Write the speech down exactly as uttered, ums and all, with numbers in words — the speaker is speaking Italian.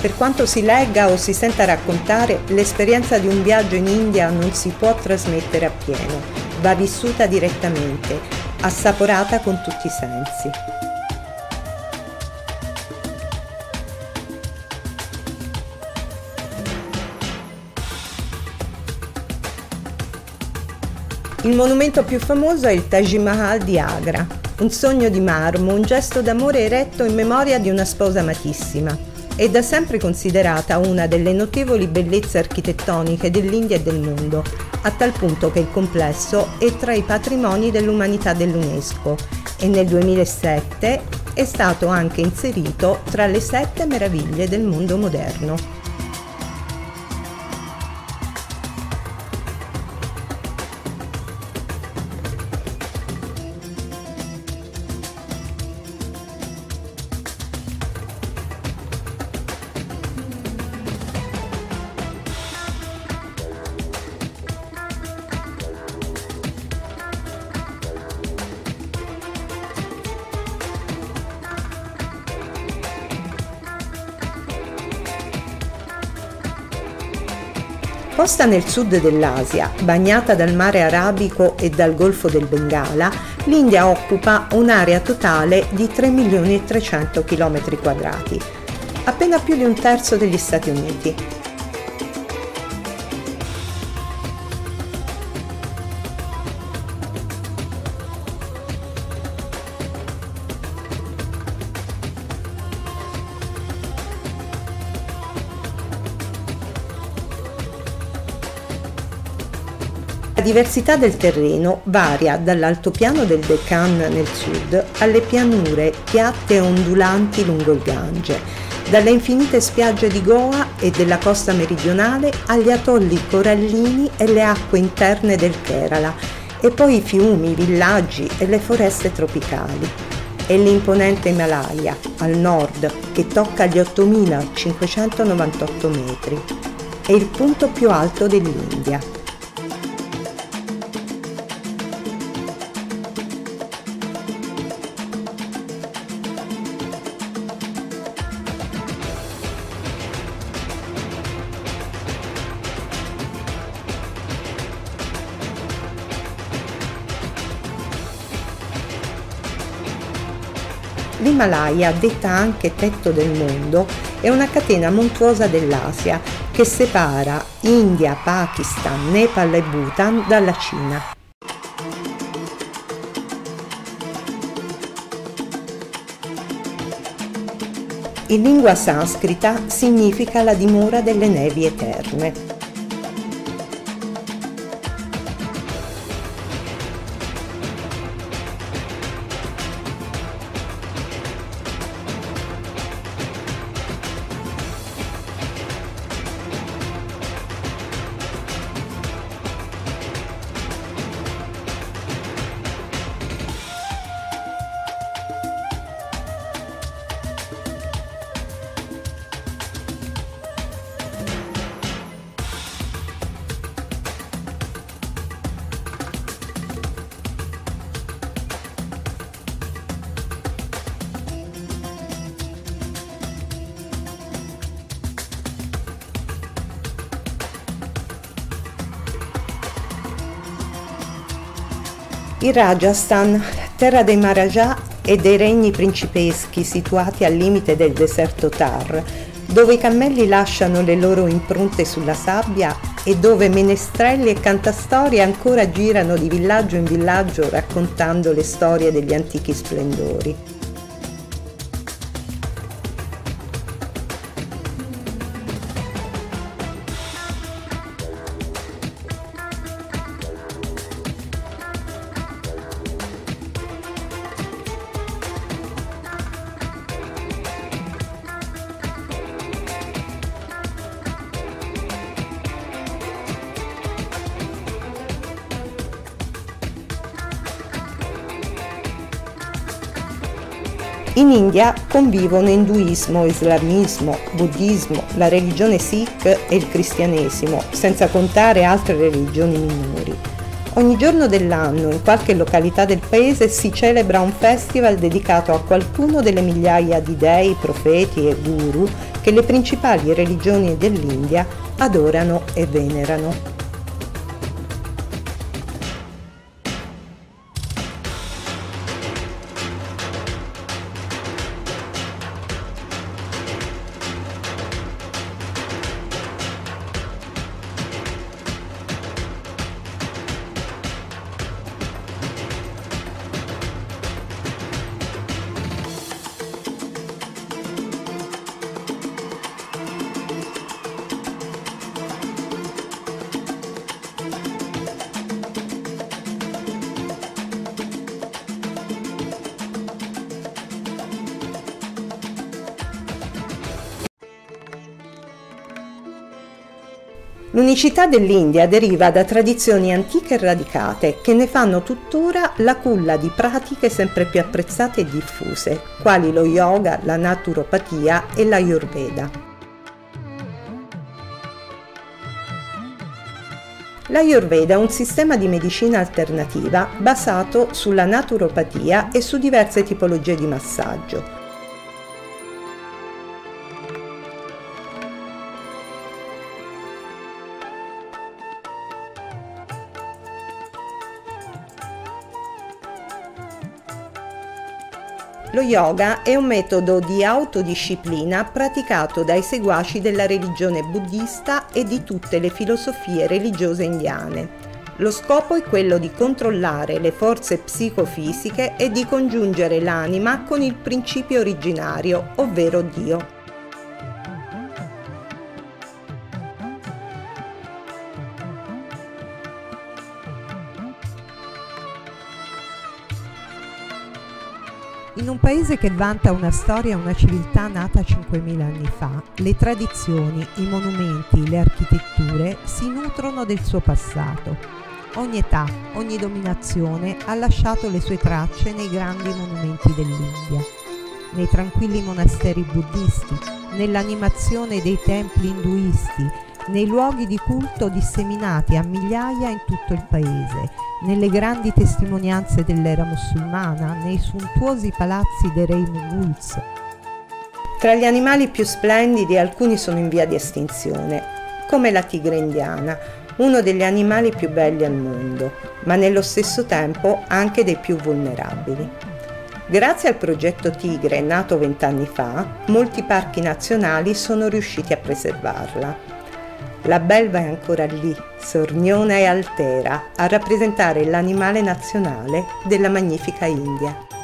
Per quanto si legga o si senta raccontare, l'esperienza di un viaggio in India non si può trasmettere appieno, va vissuta direttamente, assaporata con tutti i sensi. Il monumento più famoso è il Taj Mahal di Agra, un sogno di marmo, un gesto d'amore eretto in memoria di una sposa amatissima. È da sempre considerata una delle notevoli bellezze architettoniche dell'India e del mondo, a tal punto che il complesso è tra i patrimoni dell'umanità dell'UNESCO e nel duemilasette è stato anche inserito tra le sette meraviglie del mondo moderno. Posta nel sud dell'Asia, bagnata dal mare Arabico e dal Golfo del Bengala, l'India occupa un'area totale di tre milioni e trecento chilometri quadrati, appena più di un terzo degli Stati Uniti. La diversità del terreno varia dall'altopiano del Deccan nel sud alle pianure piatte e ondulanti lungo il Gange, dalle infinite spiagge di Goa e della costa meridionale agli atolli corallini e le acque interne del Kerala, e poi i fiumi, i villaggi e le foreste tropicali. E l'imponente Himalaya, al nord, che tocca gli ottomilacinquecentonovantotto metri. È il punto più alto dell'India. L'Himalaya, detta anche tetto del mondo, è una catena montuosa dell'Asia che separa India, Pakistan, Nepal e Bhutan dalla Cina. In lingua sanscrita significa la dimora delle nevi eterne. Il Rajasthan, terra dei Maharaja e dei regni principeschi situati al limite del deserto Thar, dove i cammelli lasciano le loro impronte sulla sabbia e dove menestrelli e cantastorie ancora girano di villaggio in villaggio raccontando le storie degli antichi splendori. In India convivono induismo, islamismo, buddismo, la religione Sikh e il cristianesimo, senza contare altre religioni minori. Ogni giorno dell'anno, in qualche località del paese, si celebra un festival dedicato a qualcuno delle migliaia di dei, profeti e guru che le principali religioni dell'India adorano e venerano. L'unicità dell'India deriva da tradizioni antiche e radicate che ne fanno tuttora la culla di pratiche sempre più apprezzate e diffuse, quali lo yoga, la naturopatia e l'ayurveda. L'ayurveda è un sistema di medicina alternativa basato sulla naturopatia e su diverse tipologie di massaggio. Lo yoga è un metodo di autodisciplina praticato dai seguaci della religione buddista e di tutte le filosofie religiose indiane. Lo scopo è quello di controllare le forze psicofisiche e di congiungere l'anima con il principio originario, ovvero Dio. In un paese che vanta una storia e una civiltà nata cinquemila anni fa, le tradizioni, i monumenti, le architetture si nutrono del suo passato. Ogni età, ogni dominazione ha lasciato le sue tracce nei grandi monumenti dell'India, nei tranquilli monasteri buddisti, nell'animazione dei templi induisti, nei luoghi di culto disseminati a migliaia in tutto il paese, nelle grandi testimonianze dell'era musulmana, nei sontuosi palazzi dei re Mughuls. Tra gli animali più splendidi alcuni sono in via di estinzione, come la tigre indiana, uno degli animali più belli al mondo, ma nello stesso tempo anche dei più vulnerabili. Grazie al progetto Tigre, nato vent'anni fa, molti parchi nazionali sono riusciti a preservarla. La belva è ancora lì, sorniona e altera, a rappresentare l'animale nazionale della magnifica India.